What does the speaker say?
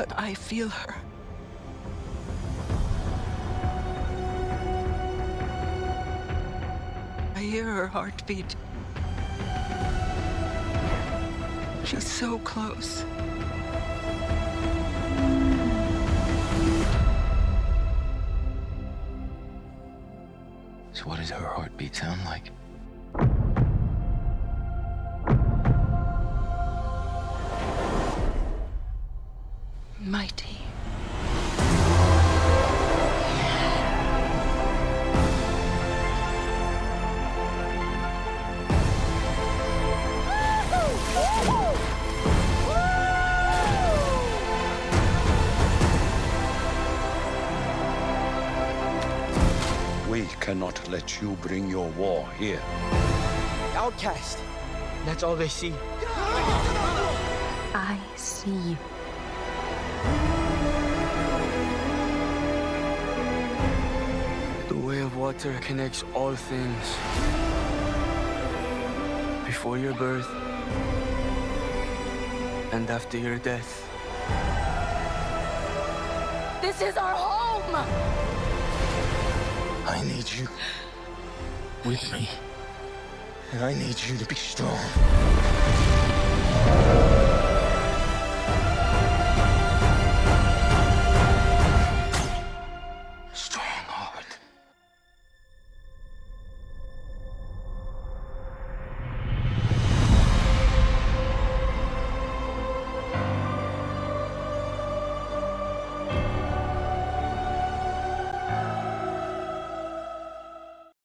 but I feel her. I hear her heartbeat. She's so close. So what does her heartbeat sound like? Mighty. We cannot let you bring your war here. Outcast. That's all they see. I see. The way of water connects all things. Before your birth and after your death. This is our home! I need you with me, and I need you to be strong.